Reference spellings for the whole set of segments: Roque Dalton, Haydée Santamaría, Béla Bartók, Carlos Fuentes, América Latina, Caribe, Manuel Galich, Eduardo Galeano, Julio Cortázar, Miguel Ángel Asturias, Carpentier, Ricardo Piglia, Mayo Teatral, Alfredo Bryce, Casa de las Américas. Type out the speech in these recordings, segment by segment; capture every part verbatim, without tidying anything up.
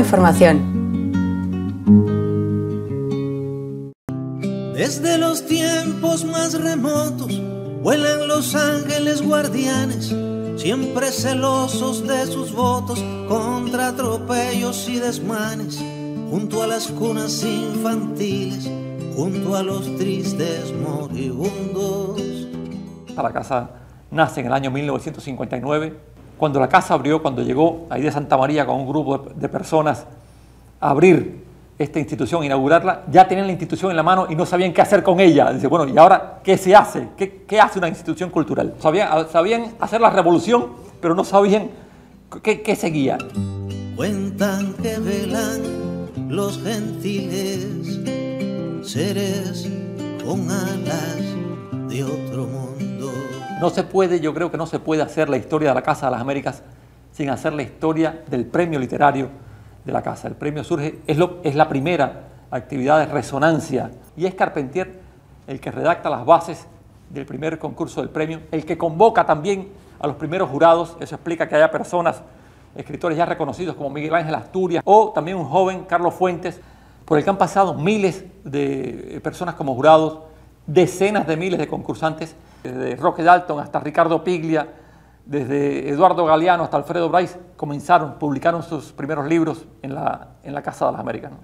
información. Desde los tiempos más remotos vuelan los ángeles guardianes, siempre celosos de sus votos contra atropellos y desmanes, junto a las cunas infantiles, junto a los tristes moribundos. La casa nace en el año mil novecientos cincuenta y nueve, cuando la casa abrió, cuando llegó Haydée Santamaría con un grupo de personas a abrir esta institución, inaugurarla, ya tenían la institución en la mano y no sabían qué hacer con ella. Dice, bueno, ¿y ahora qué se hace? ¿Qué, qué hace una institución cultural? Sabían, sabían hacer la revolución, pero no sabían qué, qué seguía. Cuentan que velan los gentiles, seres con alas de otro mundo. No se puede, yo creo que no se puede hacer la historia de la Casa de las Américas sin hacer la historia del premio literario de la casa. El premio surge, es, lo, es la primera actividad de resonancia, y es Carpentier el que redacta las bases del primer concurso del premio, el que convoca también a los primeros jurados. Eso explica que haya personas, escritores ya reconocidos como Miguel Ángel Asturias o también un joven Carlos Fuentes, por el que han pasado miles de personas como jurados, decenas de miles de concursantes, desde Roque Dalton hasta Ricardo Piglia, desde Eduardo Galeano hasta Alfredo Bryce, comenzaron, publicaron sus primeros libros en la, en la Casa de las Américas, ¿no?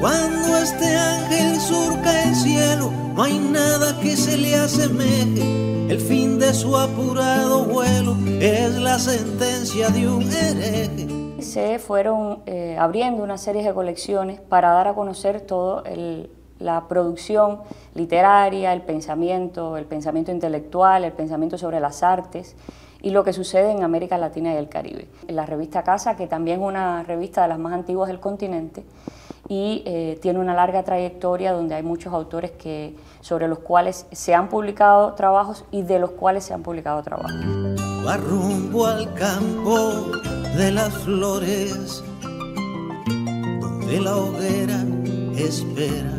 Cuando este ángel surca el cielo, no hay nada que se le asemeje. El fin de su apurado vuelo es la sentencia de un hereje. Se fueron eh, abriendo una serie de colecciones para dar a conocer todo el... la producción literaria, el pensamiento, el pensamiento intelectual, el pensamiento sobre las artes y lo que sucede en América Latina y el Caribe. La revista Casa, que también es una revista de las más antiguas del continente y eh, tiene una larga trayectoria donde hay muchos autores que, sobre los cuales se han publicado trabajos y de los cuales se han publicado trabajos. Va rumbo al campo de las flores, donde la hoguera espera.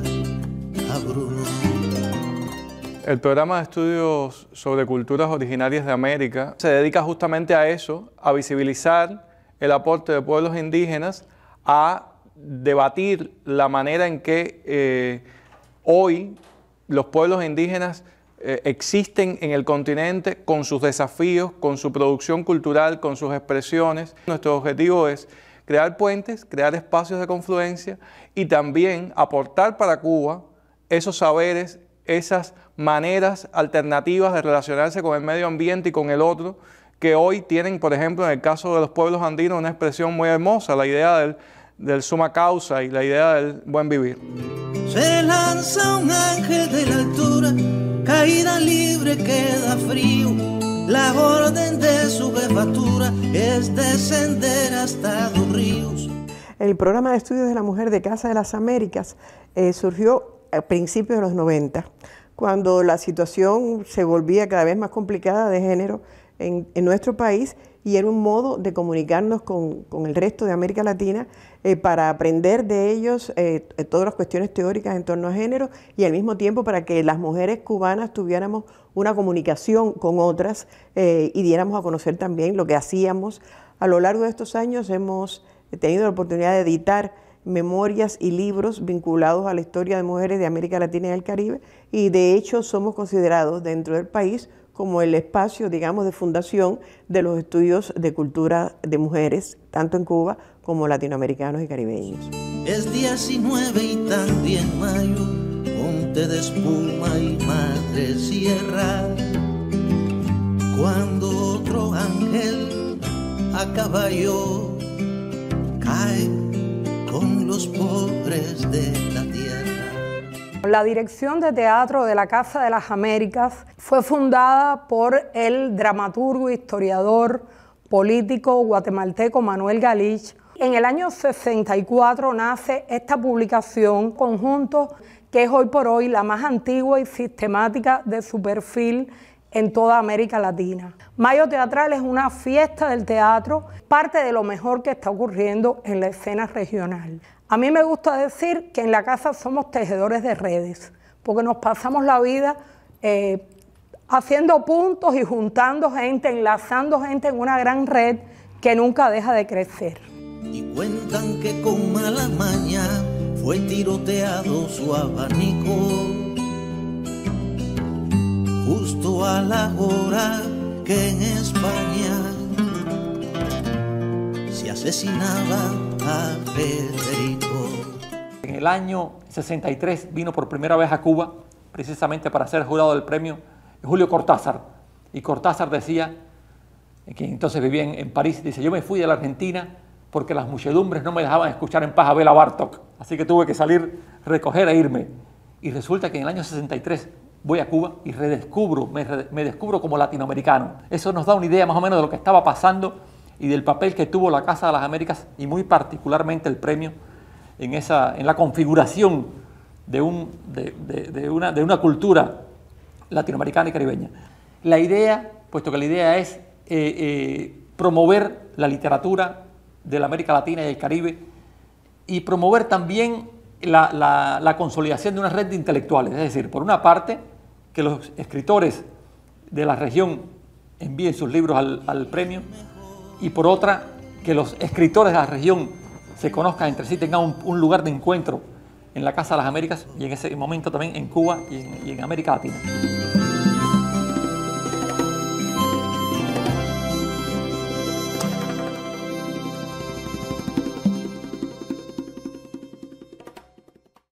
El programa de estudios sobre culturas originarias de América se dedica justamente a eso, a visibilizar el aporte de pueblos indígenas, a debatir la manera en que eh, hoy los pueblos indígenas eh, existen en el continente con sus desafíos, con su producción cultural, con sus expresiones. Nuestro objetivo es crear puentes, crear espacios de confluencia y también aportar para Cuba esos saberes, esas maneras alternativas de relacionarse con el medio ambiente y con el otro, que hoy tienen, por ejemplo, en el caso de los pueblos andinos, una expresión muy hermosa, la idea del, del suma causa y la idea del buen vivir. Se lanza un ángel de la altura, caída libre queda frío, la orden de su jefatura es descender hasta los ríos. El programa de estudios de la mujer de Casa de las Américas eh, surgió a principios de los noventa, cuando la situación se volvía cada vez más complicada de género en, en nuestro país, y era un modo de comunicarnos con, con el resto de América Latina eh, para aprender de ellos eh, todas las cuestiones teóricas en torno a género, y al mismo tiempo para que las mujeres cubanas tuviéramos una comunicación con otras eh, y diéramos a conocer también lo que hacíamos. A lo largo de estos años hemos tenido la oportunidad de editar memorias y libros vinculados a la historia de mujeres de América Latina y el Caribe, y de hecho somos considerados dentro del país como el espacio, digamos, de fundación de los estudios de cultura de mujeres, tanto en Cuba como latinoamericanos y caribeños. Es diecinueve y también mayo, monte de espuma y madre sierra, cuando otro ángel a caballo cae con los pobres de la tierra. La dirección de teatro de la Casa de las Américas fue fundada por el dramaturgo, historiador, político guatemalteco Manuel Galich. En el año sesenta y cuatro nace esta publicación conjunto que es hoy por hoy la más antigua y sistemática de su perfil en toda América Latina. Mayo Teatral es una fiesta del teatro, parte de lo mejor que está ocurriendo en la escena regional. A mí me gusta decir que en la casa somos tejedores de redes, porque nos pasamos la vida eh, haciendo puntos y juntando gente, enlazando gente en una gran red que nunca deja de crecer. Y cuentan que con mala maña fue tiroteado su abanico, justo a la hora que en España se asesinaba a Federico. En el año sesenta y tres vino por primera vez a Cuba, precisamente para ser jurado del premio Julio Cortázar. Y Cortázar decía, que entonces vivía en, en París, dice, yo me fui de la Argentina porque las muchedumbres no me dejaban escuchar en paz a Béla Bartók, así que tuve que salir, recoger e irme. Y resulta que en el año sesenta y tres voy a Cuba y redescubro, me, me descubro como latinoamericano. Eso nos da una idea más o menos de lo que estaba pasando y del papel que tuvo la Casa de las Américas y muy particularmente el premio en, esa, en la configuración de, un, de, de, de, una, de una cultura latinoamericana y caribeña. La idea, puesto que la idea es eh, eh, promover la literatura de la América Latina y el Caribe y promover también la, la, la consolidación de una red de intelectuales, es decir, por una parte que los escritores de la región envíen sus libros al, al premio y por otra que los escritores de la región se conozcan entre sí, tengan un, un lugar de encuentro en la Casa de las Américas y en ese momento también en Cuba y en, y en América Latina.